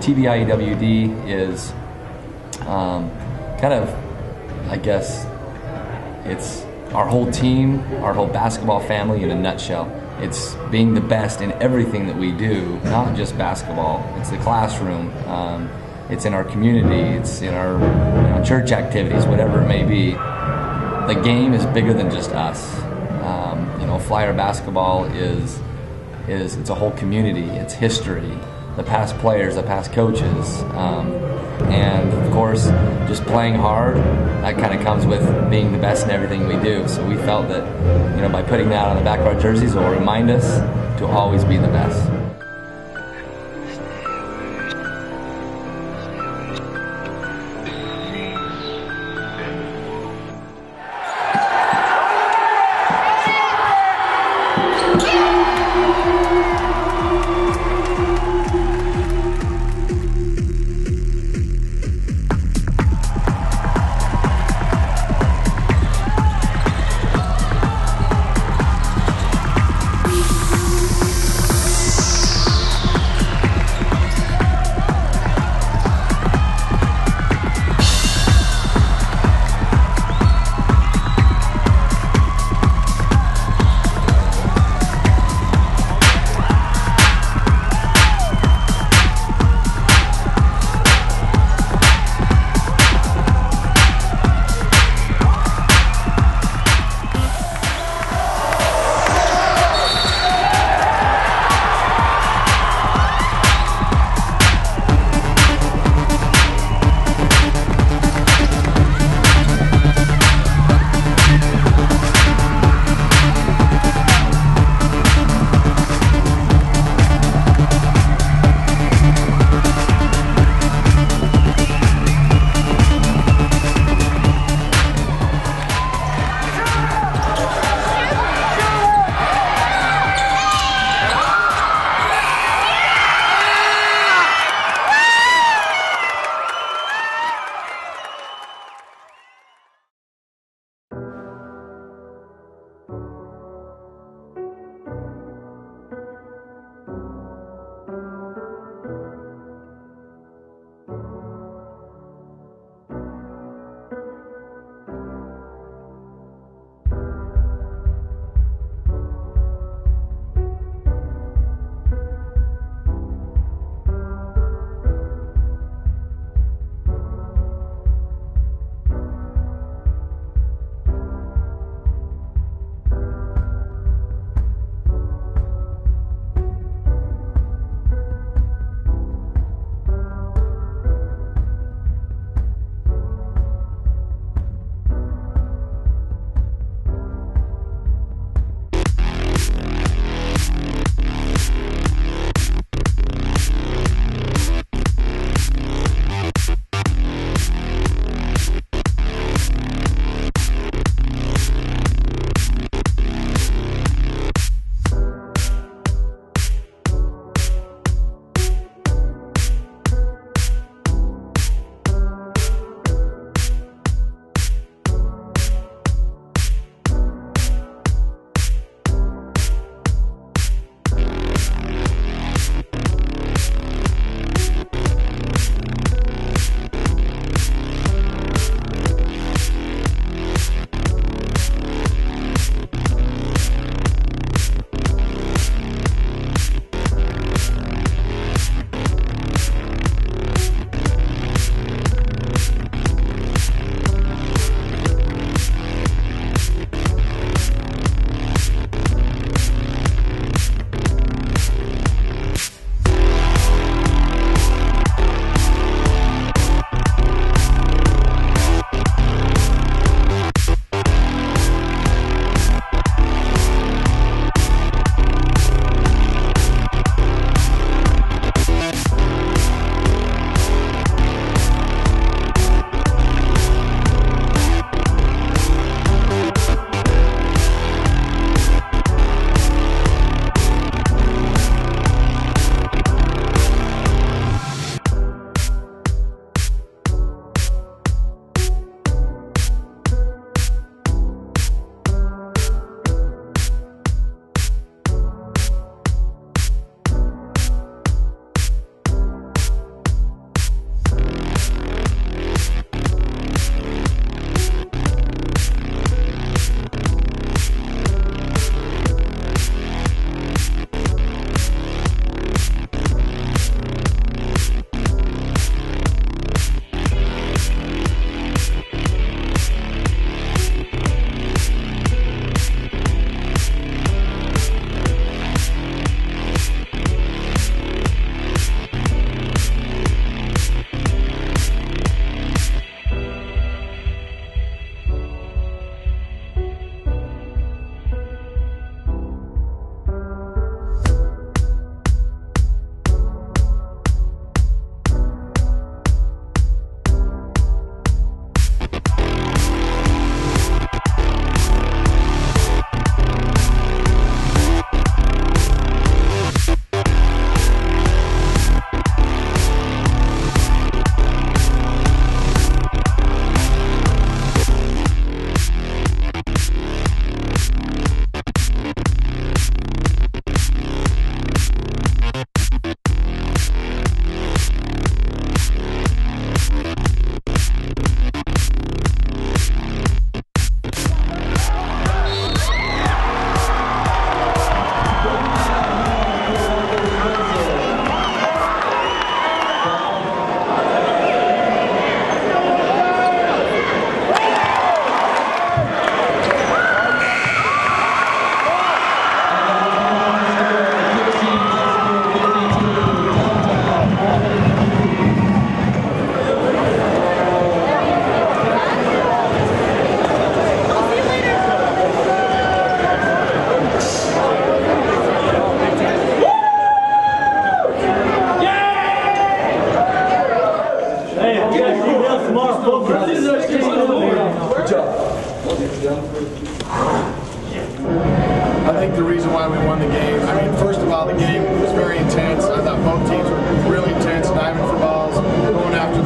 TBIEWD is kind of, I guess, it's our whole team, our whole basketball family in a nutshell. It's being the best in everything that we do, not just basketball. It's the classroom, it's in our community, it's in our church activities, whatever it may be. The game is bigger than just us. Flyer basketball it's a whole community, it's history. The past players, the past coaches, and of course, just playing hard. That kind of comes with being the best in everything we do. So we felt that, by putting that on the back of our jerseys, it will remind us to always be the best.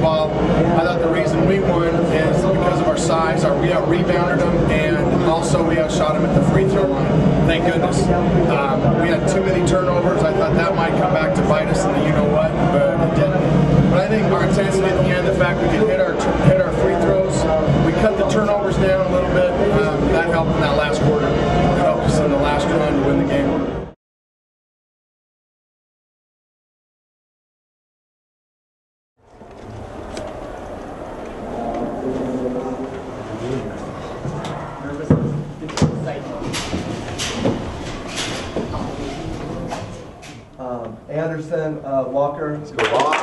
basketball. I thought the reason we won is because of our size. We out-rebounded them, and also we outshot them at the free throw line. Thank goodness. We had too many turnovers. I thought that might come back to bite us in the you-know-what, but it didn't. But I think our intensity at the end, the fact we could hit our free throws, we cut the turnovers down a little bit. That helped in that last quarter. It helped us in the last run to win the game. Anderson, Walker. Let's go, Walker.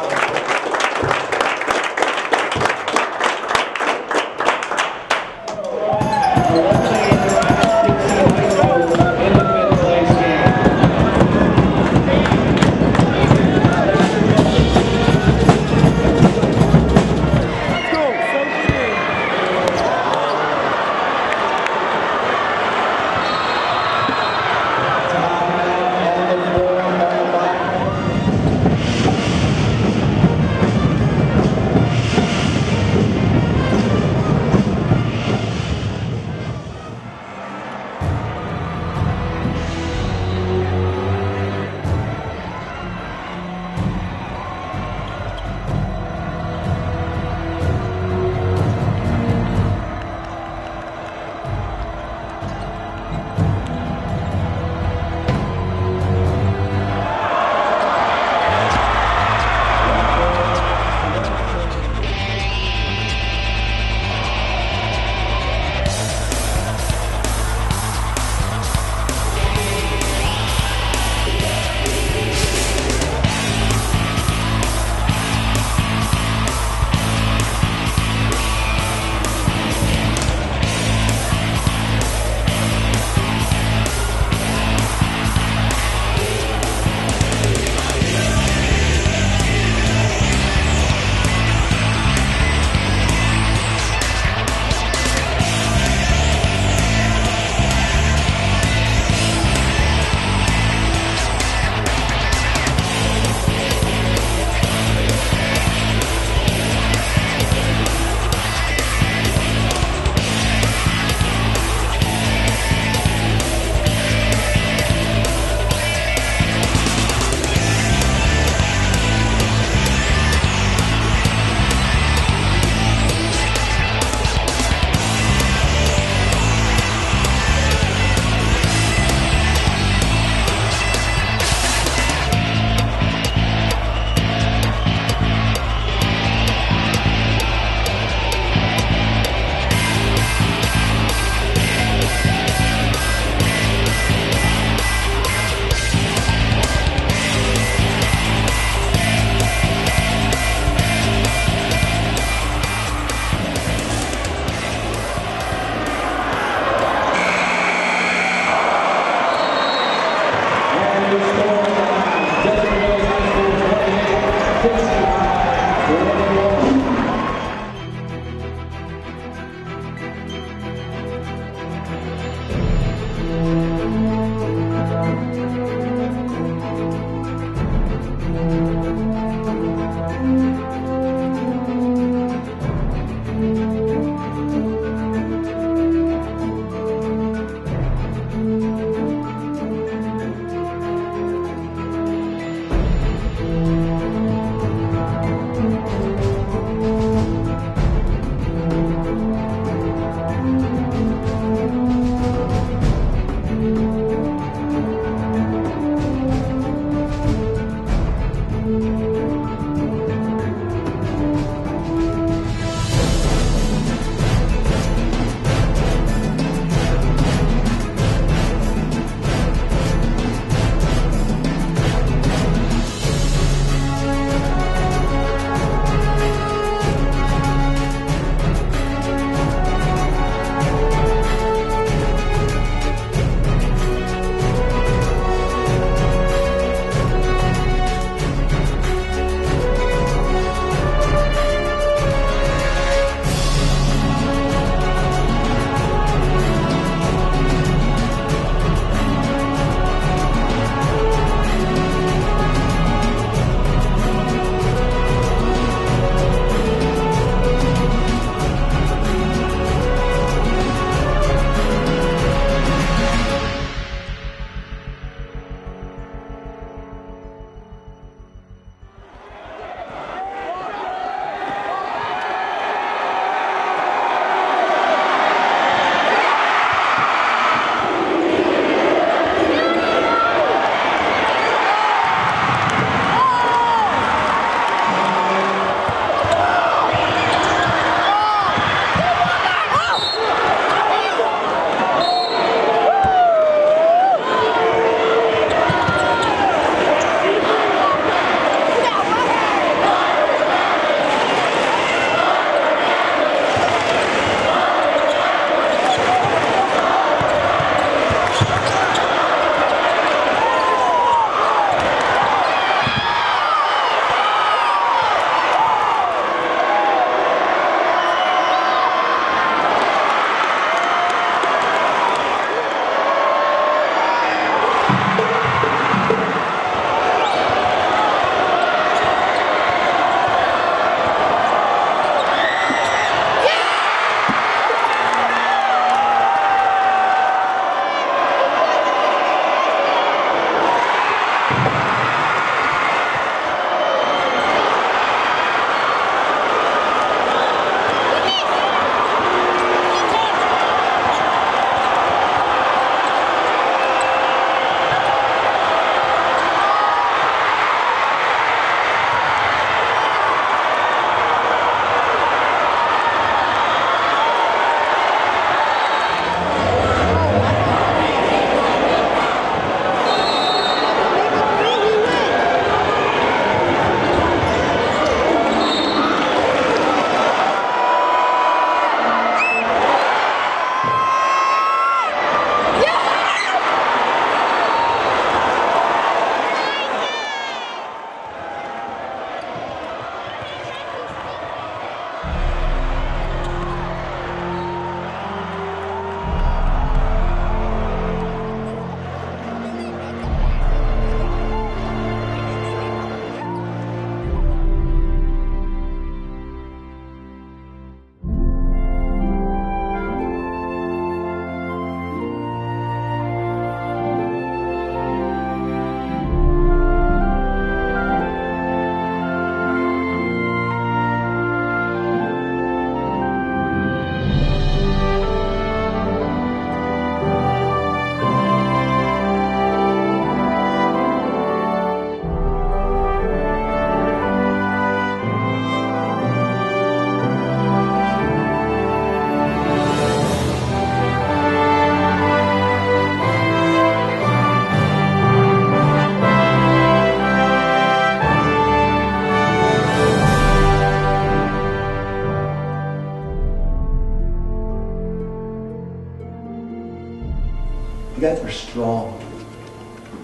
You guys are strong.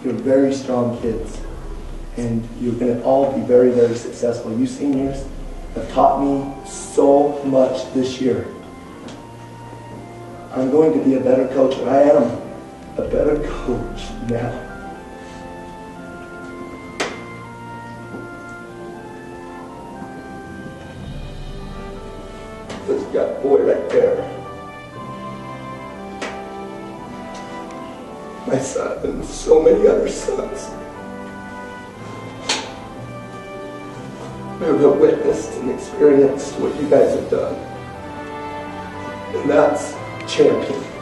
You're very strong kids. And you're going to all be very, very successful. You seniors have taught me so much this year. I'm going to be a better coach, and I am a better coach now. This gut boy right there. My son and so many other sons. Who have witnessed and experienced what you guys have done. And that's champion.